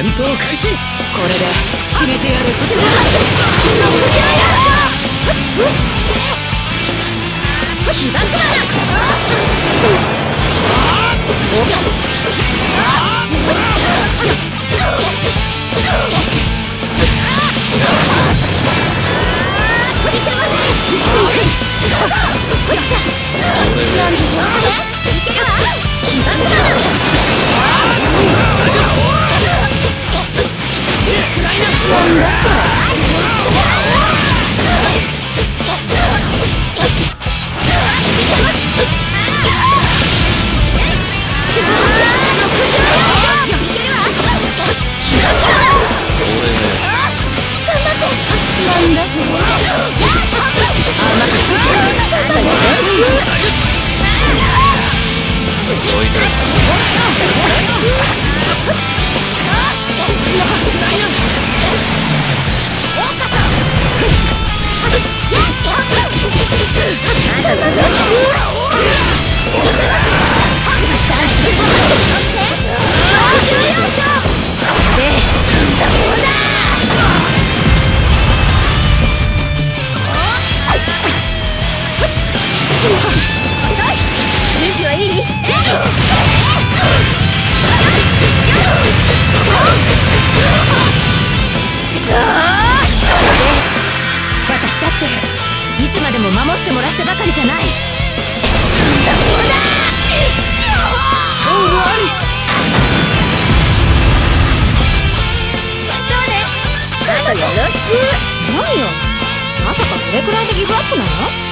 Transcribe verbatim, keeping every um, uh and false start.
戦闘開始。これで決めてやる。死ぬな。火爆弾。うわ私だっていつまでも守ってもらったばかりじゃない。勝負あり。どうね。あとよろしく。何よ。まさかそれくらいでギブアップなの？